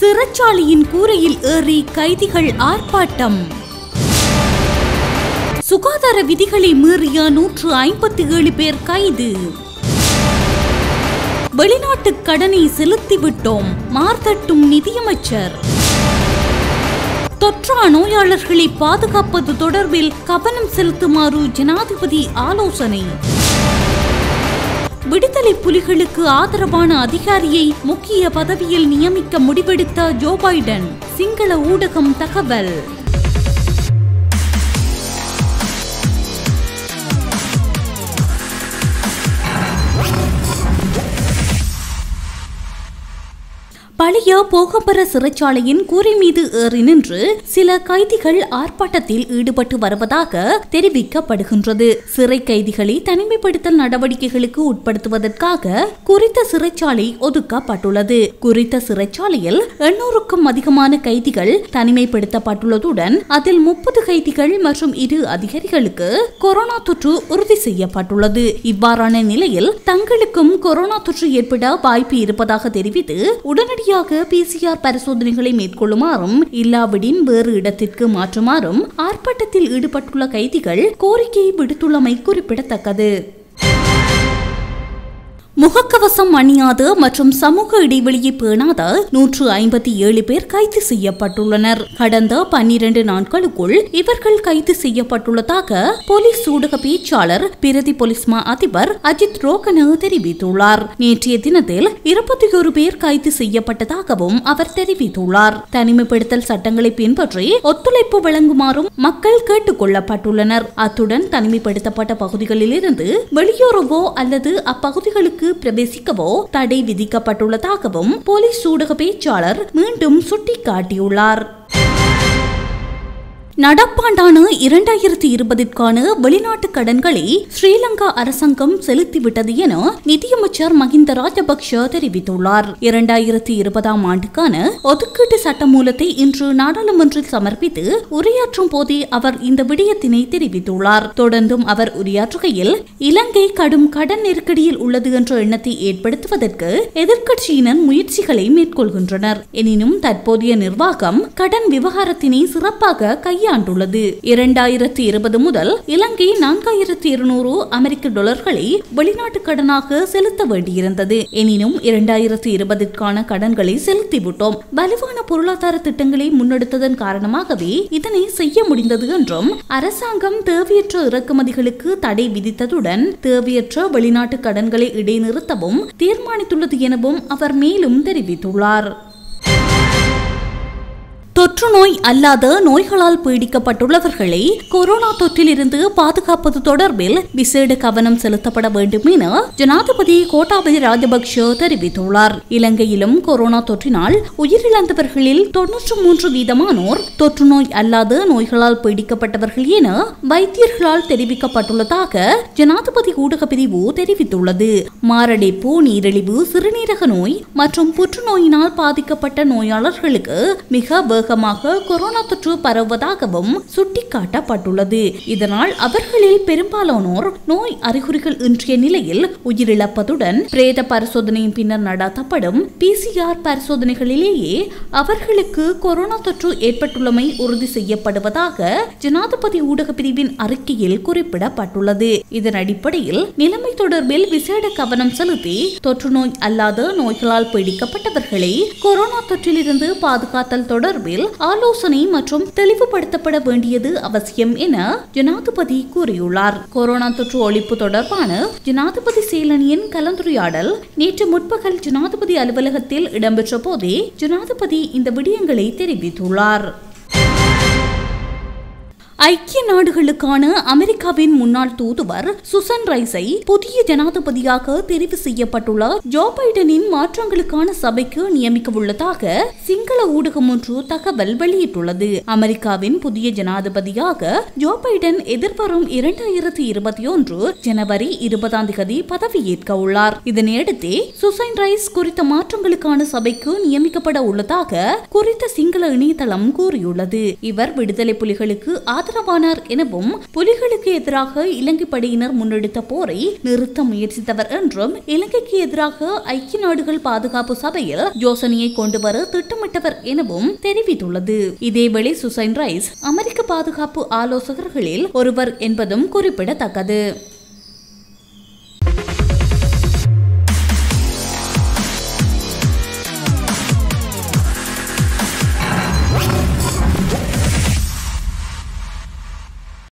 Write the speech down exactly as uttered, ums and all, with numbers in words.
சிறைச்சாலையின் கூரையில் ஏறி கைதிகள் ஆர்ப்பாட்டம். சுகாதார விதிகளை மீறிய நூற்று ஐம்பத்தி ஏழு பேர் கைது. வெளிநாட்டு கடனை செலுத்திவிட்டோம் மார்த்தட்டும் நிதியமைச்சர். தொற்றா நோயாளர்களை பாதுகாப்பது தொடர்பில் கவனம் செலுத்துமாறு ஜனாதிபதி ஆலோசனை. விடுதலை புலிகளுக்கு ஆதரவான அதிகாரியை முக்கிய பதவியில் நியமிக்க முடிவெடுத்த ஜோ பைடன், சிங்கள ஊடகம் தகவல். பழைய போகம்பர சிறைச்சாலையின் கூரை மீது ஏறி நின்று சில கைதிகள் ஆர்ப்பாட்டத்தில் ஈடுபட்டு வருவதாக தெரிவிக்கப்படுகின்றது. சிறை கைதிகளை தனிமைப்படுத்தல் நடவடிக்கைகளுக்கு உட்படுத்துவதற்காக குறித்த சிறைச்சாலை ஒதுக்கப்பட்டுள்ளது. குறித்த சிறைச்சாலையில் எண்ணூறுக்கும் அதிகமான கைதிகள் தனிமைப்படுத்தப்பட்டுள்ளதுடன் அதில் முப்பது கைதிகள் மற்றும் இரு அதிகாரிகளுக்கு கொரோனா தொற்று உறுதி செய்யப்பட்டுள்ளது. இவ்வாறான நிலையில் தங்களுக்கும் கொரோனா தொற்று ஏற்பட வாய்ப்பு இருப்பதாக தெரிவித்து உடனடி பிசிஆர் பரிசோதனைகளை மேற்கொள்ளுமாறும் இல்லாவிடின் வேறு இடத்திற்கு மாற்றுமாறும் ஆர்ப்பாட்டத்தில் ஈடுபட்டுள்ள கைதிகள் கோரிக்கையை விடுத்துள்ளமை குறிப்பிடத்தக்கது. முகக்கவசம் அணியாத மற்றும் சமூக இடைவெளியை பேணாத நூற்று ஐம்பத்தி ஏழு பேர் கைது செய்யப்பட்டுள்ளனர். கடந்த பன்னிரண்டு நாட்களுக்குள் இவர்கள் கைது செய்யப்பட்டுள்ளதாக போலீஸ் ஊடக பேச்சாளர் பிரதி போலீஸ் மா அதிபர் அஜித் ரோகன் தெரிவித்துள்ளார். நேற்றைய தினத்தில் இருபத்தி ஒரு பேர் கைது செய்யப்பட்டதாகவும் அவர் தெரிவித்துள்ளார். தனிமைப்படுத்தல் சட்டங்களை பின்பற்றி ஒத்துழைப்பு வழங்குமாறும் மக்கள் கேட்டுக் கொள்ளப்பட்டுள்ளனர். அத்துடன் தனிமைப்படுத்தப்பட்ட பகுதிகளில் இருந்து வெளியேறவோ அல்லது அப்பகுதிகளுக்கு பிரவேசிக்கவோ தடை விதிக்கப்பட்டுள்ளதாகவும் போலீஸ் ஊடக பேச்சாளர் மீண்டும் சுட்டிக்காட்டியுள்ளார். நடப்பாண்டான இரண்டாயிரத்தி இருபதிற்கான வெளிநாட்டு கடன்களை ஸ்ரீலங்கா அரசாங்கம் செலுத்திவிட்டது என நிதியமைச்சர் மஹிந்த ராஜபக்ஷ தெரிவித்துள்ளார். இரண்டாயிரத்தி இருபதாம் ஆண்டுக்கான ஒதுக்கீட்டு சட்ட மூலத்தை இன்று நாடாளுமன்றில் சமர்ப்பித்து உரையாற்றும் போதே அவர் இந்த விடயத்தினை தெரிவித்துள்ளார். தொடர்ந்தும் அவர் உரையாற்றுகையில் இலங்கை கடும் கடன் நெருக்கடியில் உள்ளது என்ற எண்ணத்தை ஏற்படுத்துவதற்கு எதிர்க்கட்சியினர் முயற்சிகளை மேற்கொள்கின்றனர். எனினும் தற்போதைய நிர்வாகம் கடன் விவகாரத்தினை சிறப்பாக கையாண்டுள்ளது. இரண்டாயிரத்தி இருபது முதல் இலங்கை நான்காயிரத்தி இருநூறு அமெரிக்க டாலர்களை வெளிநாட்டு கடனாக செலுத்த வேண்டியிருந்தது. எனினும் இரண்டாயிரத்தி இருபதிற்கான கடன்களை செலுத்திவிட்டோம். வலுவான பொருளாதார திட்டங்களை முன்னெடுத்ததன் காரணமாகவே இதனை செய்ய முடிந்தது என்றும் அரசாங்கம் தேவையற்ற இறக்குமதிகளுக்கு தடை விதித்ததுடன் தேவையற்ற வெளிநாட்டு கடன்களை இடைநிறுத்தவும் தீர்மானித்துள்ளது எனவும் அவர் மேலும் தெரிவித்துள்ளார். தொற்று நோய் அல்லாத நோய்களால் பீடிக்கப்பட்டுள்ளவர்களை கொரோனா தொற்றிலிருந்து பாதுகாப்பது தொடர்பில் விசேட கவனம் செலுத்தப்பட வேண்டும் என ஜனாதிபதி கோட்டாபய ராஜபக்ஷ தெரிவித்துள்ளார். இலங்கையிலும் கொரோனா தொற்றினால் உயிரிழந்தவர்களில் தொன்னூற்று மூன்று வீதமானோர் தொற்று நோய் அல்லாத நோய்களால் பீடிக்கப்பட்டவர்கள் என வைத்தியர்களால் தெரிவிக்கப்பட்டுள்ளதாக ஜனாதிபதி ஊடக பிரிவு தெரிவித்துள்ளது. மாரடைப்பு, நீரிழிவு, சிறுநீரக நோய் மற்றும் புற்றுநோயினால் பாதிக்கப்பட்ட நோயாளர்களுக்கு மிக கொரோனா தொற்று பரவுவதாகவும் சுட்டிக்காட்டப்பட்டுள்ளது. இதனால் அவர்களில் பெரும்பாலானோர் நோய் அறிகுறிகள் இன்றைய நிலையில் உயிரிழப்பதுடன் பிரேத பரிசோதனையின் பின்னர் நடத்தப்படும் பிசிஆர் பரிசோதனைகளிலேயே அவர்களுக்கு கொரோனா தொற்று ஏற்பட்டுள்ளமை உறுதி செய்யப்படுவதாக ஜனாதிபதி ஊடக பிரிவின் அறிக்கையில் குறிப்பிடப்பட்டுள்ளது. இதன் அடிப்படையில் நிலைமை தொடர்பில் விசேட கவனம் செலுத்தி தொற்று நோய் அல்லாத நோய்களால் பீடிக்கப்பட்டவர்களை கொரோனா தொற்றிலிருந்து பாதுகாத்தல் தொடர்பில் ஆலோசனை மற்றும் தெளிவுபடுத்தப்பட வேண்டியது அவசியம் என ஜனாதிபதி கூறியுள்ளார். கொரோனா தொற்று ஒழிப்பு தொடர்பான ஜனாதிபதி செயலணியின் கலந்துரையாடல் நேற்று முற்பகல் ஜனாதிபதி அலுவலகத்தில் இடம்பெற்ற போதே ஜனாதிபதி இந்த விடயங்களை தெரிவித்துள்ளார். ஐக்கிய நாடுகளுக்கான அமெரிக்காவின் முன்னாள் தூதுவர் சுசன் ரைஸை புதிய ஜனாதிபதியாக தெரிவு செய்யப்பட்டுள்ள ஜோ பைடனின் மாற்றங்களுக்கான சபைக்கு நியமிக்க உள்ளதாக சிங்கள ஊடகம் ஒன்று தகவல் வெளியிட்டுள்ளது. அமெரிக்காவின் புதிய ஜனாதிபதியாக ஜோ பைடன் எதிர்வரும் இரண்டாயிரத்தி இருபத்தி ஒன்று ஜனவரி இருபதாம் தேதி பதவியேற்க உள்ளார். இதனையடுத்தே சுசன் ரைஸ் குறித்த மாற்றங்களுக்கான சபைக்கு நியமிக்கப்பட உள்ளதாக குறித்த சிங்கள இணையதளம் கூறியுள்ளது. இவர் விடுதலை புலிகளுக்கு ஆதரவாக ஆதரவானார் எனவும் புலிகளுக்கு எதிராக இலங்கை படையினர் முன்னெடுத்த போரை நிறுத்த முயற்சித்தவர் என்றும் இலங்கைக்கு எதிராக ஐக்கிய நாடுகள் பாதுகாப்பு சபையில் யோசனையை கொண்டு வர திட்டமிட்டவர் எனவும் தெரிவித்துள்ளது. இதேவேளை சுசன் ரைஸ் அமெரிக்க பாதுகாப்பு ஆலோசகர்களில் ஒருவர் என்பதும் குறிப்பிடத்தக்கது.